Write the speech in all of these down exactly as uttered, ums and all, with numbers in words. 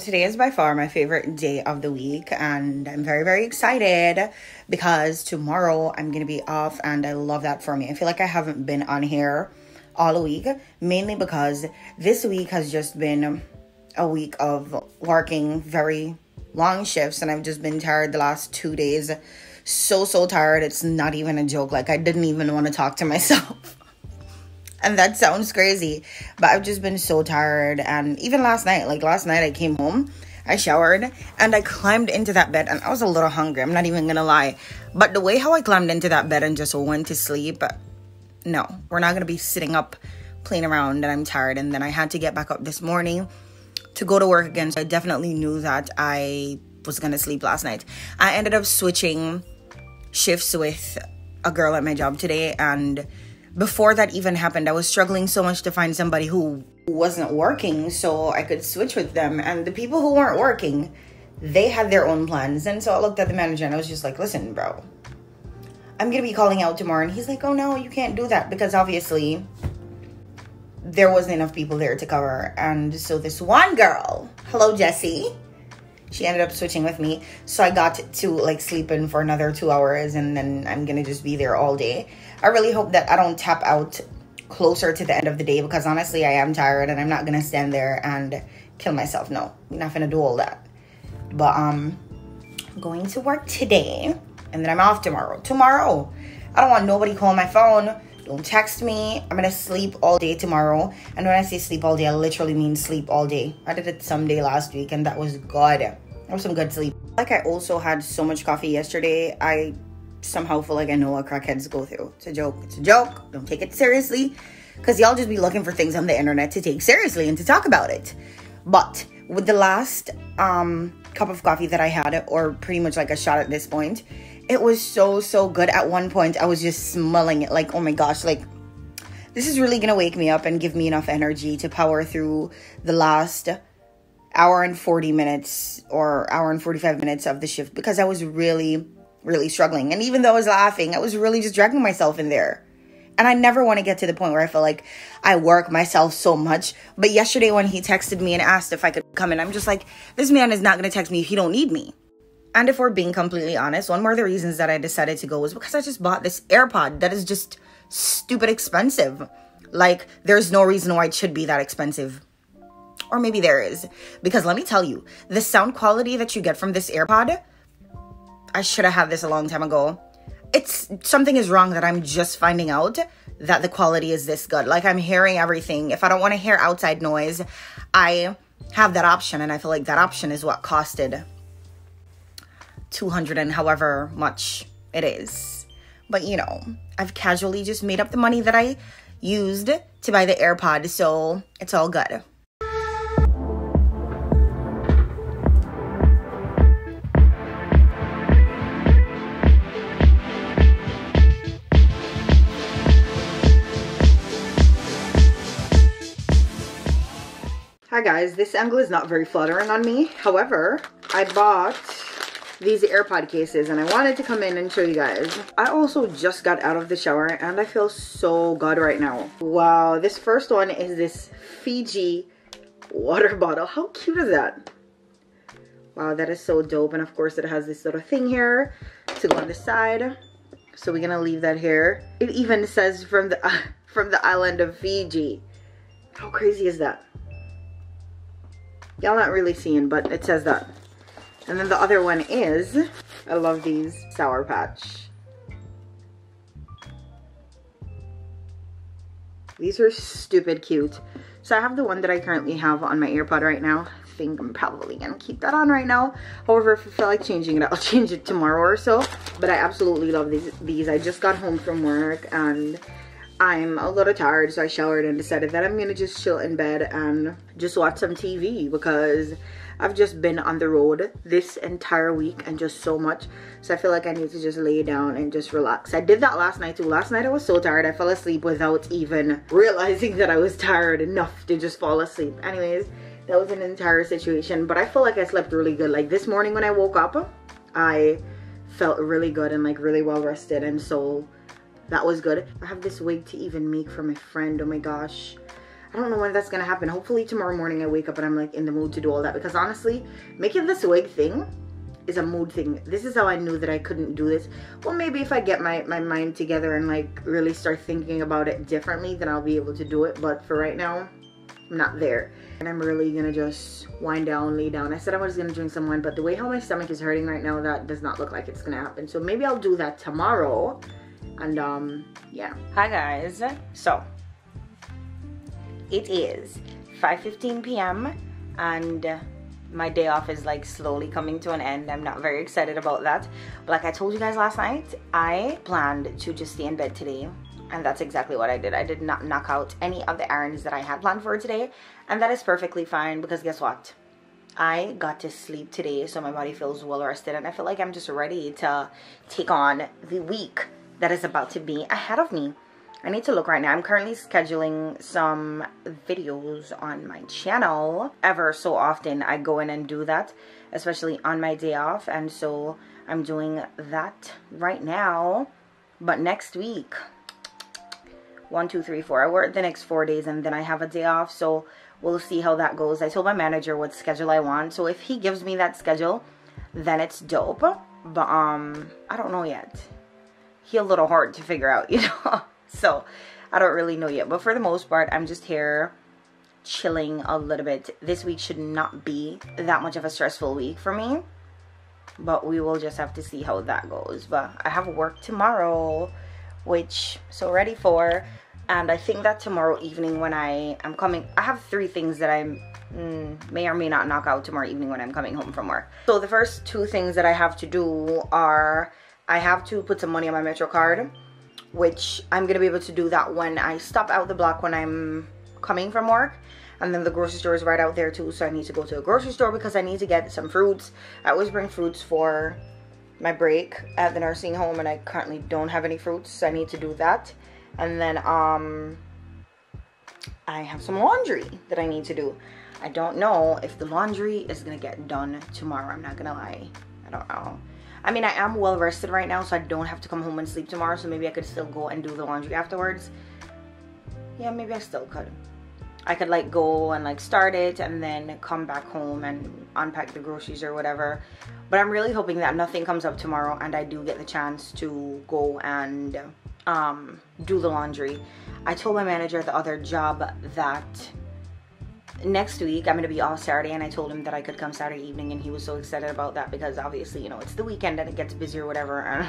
Today is by far my favorite day of the week, and I'm very, very excited because tomorrow I'm going to be off, and I love that for me. I feel like I haven't been on here all week, mainly because this week has just been a week of working very long shifts, and I've just been tired the last two days. So, so tired. It's not even a joke. Like, I didn't even want to talk to myself. And that sounds crazy, but I've just been so tired. And even last night, like last night I came home, I showered, and I climbed into that bed, and I was a little hungry. I'm not even going to lie. But the way how I climbed into that bed and just went to sleep, no, we're not going to be sitting up playing around, and I'm tired. And then I had to get back up this morning to go to work again. So I definitely knew that I was going to sleep last night. I ended up switching shifts with a girl at my job today, and before that even happened, I was struggling so much to find somebody who wasn't working so I could switch with them. And the people who weren't working, they had their own plans. And so I looked at the manager and I was just like, listen, bro, I'm going to be calling out tomorrow. And he's like, oh, no, you can't do that, because obviously there wasn't enough people there to cover. And so this one girl, hello, Jessie, she ended up switching with me. So I got to like sleep in for another two hours and then I'm going to just be there all day. I really hope that I don't tap out closer to the end of the day, because honestly, I am tired and I'm not going to stand there and kill myself. No, I'm not going to do all that. But um, I'm going to work today and then I'm off tomorrow. Tomorrow, I don't want nobody calling my phone. Don't text me. I'm going to sleep all day tomorrow. And when I say sleep all day, I literally mean sleep all day. I did it someday last week and that was good. That was some good sleep. Like, I also had so much coffee yesterday. I somehow feel like I know what crackheads go through. It's a joke. It's a joke. Don't take it seriously, because y'all just be looking for things on the internet to take seriously and to talk about it. But with the last um, cup of coffee that I had, or pretty much like a shot at this point, it was so, so good. At one point, I was just smelling it like, oh my gosh, like this is really going to wake me up and give me enough energy to power through the last hour and forty minutes or hour and forty-five minutes of the shift, because I was really really struggling. And even though I was laughing, I was really just dragging myself in there. And I never want to get to the point where I feel like I work myself so much. But yesterday when he texted me and asked if I could come in, I'm just like, this man is not going to text me if he don't need me. And if we're being completely honest, one more of the reasons that I decided to go was because I just bought this AirPod that is just stupid expensive. Like, there's no reason why it should be that expensive. Or maybe there is. Because let me tell you, the sound quality that you get from this AirPod, I should have had this a long time ago. It's something is wrong that I'm just finding out, that the quality is this good. Like, I'm hearing everything. If I don't want to hear outside noise, I have that option. And I feel like that option is what costed two hundred and however much it is. But you know, I've casually just made up the money that I used to buy the AirPod. So it's all good. Hi guys, this angle is not very flattering on me. However, I bought these AirPod cases and I wanted to come in and show you guys. I also just got out of the shower and I feel so good right now. Wow, this first one is this Fiji water bottle. How cute is that? Wow, that is so dope. And of course it has this little thing here to go on the side. So we're gonna leave that here. It even says from the, uh, from the island of Fiji. How crazy is that? Y'all not really seeing, but it says that. And then the other one is, I love these, Sour Patch. These are stupid cute. So I have the one that I currently have on my AirPod right now. I think I'm probably gonna keep that on right now. However, if I feel like changing it, I'll change it tomorrow or so. But I absolutely love these. These. I just got home from work and I'm a little tired, so I showered and decided that I'm gonna just chill in bed and just watch some T V, because I've just been on the road this entire week and just so much. So I feel like I need to just lay down and just relax. I did that last night too. Last night I was so tired I fell asleep without even realizing that I was tired enough to just fall asleep. Anyways, that was an entire situation, but I feel like I slept really good. Like this morning when I woke up, I felt really good and like really well rested, and so that was good. I have this wig to even make for my friend. Oh my gosh. I don't know when that's gonna happen. Hopefully tomorrow morning I wake up and I'm like in the mood to do all that, because honestly, making this wig thing is a mood thing. This is how I knew that I couldn't do this. Well, maybe if I get my, my mind together and like really start thinking about it differently, then I'll be able to do it. But for right now, I'm not there. And I'm really gonna just wind down, lay down. I said I was gonna drink some wine, but the way how my stomach is hurting right now, that does not look like it's gonna happen. So maybe I'll do that tomorrow. And um, yeah. Hi guys. So it is five fifteen p m and my day off is like slowly coming to an end. I'm not very excited about that. But like I told you guys last night, I planned to just stay in bed today. And that's exactly what I did. I did not knock out any of the errands that I had planned for today. And that is perfectly fine, because guess what? I got to sleep today, so my body feels well rested. And I feel like I'm just ready to take on the week that is about to be ahead of me. I need to look right now. I'm currently scheduling some videos on my channel. Ever so often I go in and do that, especially on my day off. And so I'm doing that right now. But next week, one, two, three, four, I work the next four days and then I have a day off. So we'll see how that goes. I told my manager what schedule I want. So if he gives me that schedule, then it's dope. But um, I don't know yet. He's a little hard to figure out, you know. So I don't really know yet, but for the most part I'm just here chilling a little bit. This week should not be that much of a stressful week for me, but we will just have to see how that goes. But I have work tomorrow, which so ready for. And I think that tomorrow evening when I am coming, I have three things that I mm, may or may not knock out tomorrow evening when I'm coming home from work. So the first two things that I have to do are, I have to put some money on my Metro card, which I'm gonna be able to do that when I stop out the block when I'm coming from work. And then the grocery store is right out there too, so I need to go to a grocery store because I need to get some fruits. I always bring fruits for my break at the nursing home, and I currently don't have any fruits, so I need to do that. And then um, I have some laundry that I need to do. I don't know if the laundry is gonna get done tomorrow, I'm not gonna lie, I don't know. I mean, I am well rested right now, so I don't have to come home and sleep tomorrow, so maybe I could still go and do the laundry afterwards. Yeah, maybe I still could. I could like go and like start it and then come back home and unpack the groceries or whatever. But I'm really hoping that nothing comes up tomorrow and I do get the chance to go and um, do the laundry. I told my manager at the other job that next week I'm gonna be off Saturday, and I told him that I could come Saturday evening, and he was so excited about that because obviously, you know, it's the weekend and it gets busy or whatever.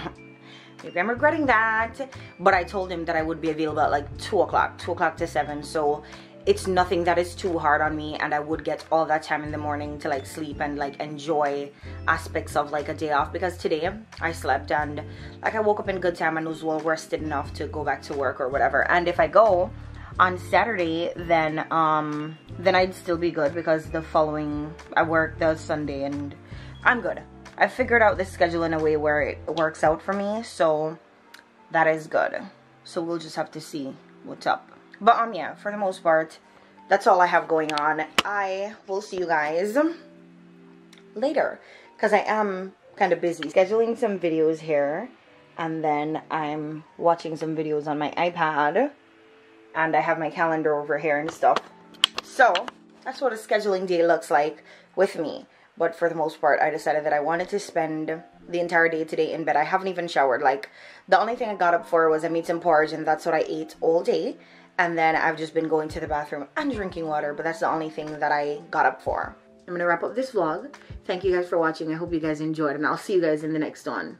Maybe I'm regretting that, but I told him that I would be available at like two o'clock, two o'clock to seven, so it's nothing that is too hard on me, and I would get all that time in the morning to like sleep and like enjoy aspects of like a day off, because today I slept and like I woke up in good time and was well rested enough to go back to work or whatever. And if I go on Saturday, then um then I'd still be good, because the following I work the Sunday and I'm good. I figured out this schedule in a way where it works out for me, so that is good. So we'll just have to see what's up. But um yeah, for the most part, that's all I have going on. I will see you guys later, because I am kind of busy scheduling some videos here, and then I'm watching some videos on my iPad. And I have my calendar over here and stuff. So that's what a scheduling day looks like with me. But for the most part, I decided that I wanted to spend the entire day today in bed. I haven't even showered. Like, the only thing I got up for was I made some porridge, and that's what I ate all day. And then I've just been going to the bathroom and drinking water, but that's the only thing that I got up for. I'm gonna wrap up this vlog. Thank you guys for watching. I hope you guys enjoyed, and I'll see you guys in the next one.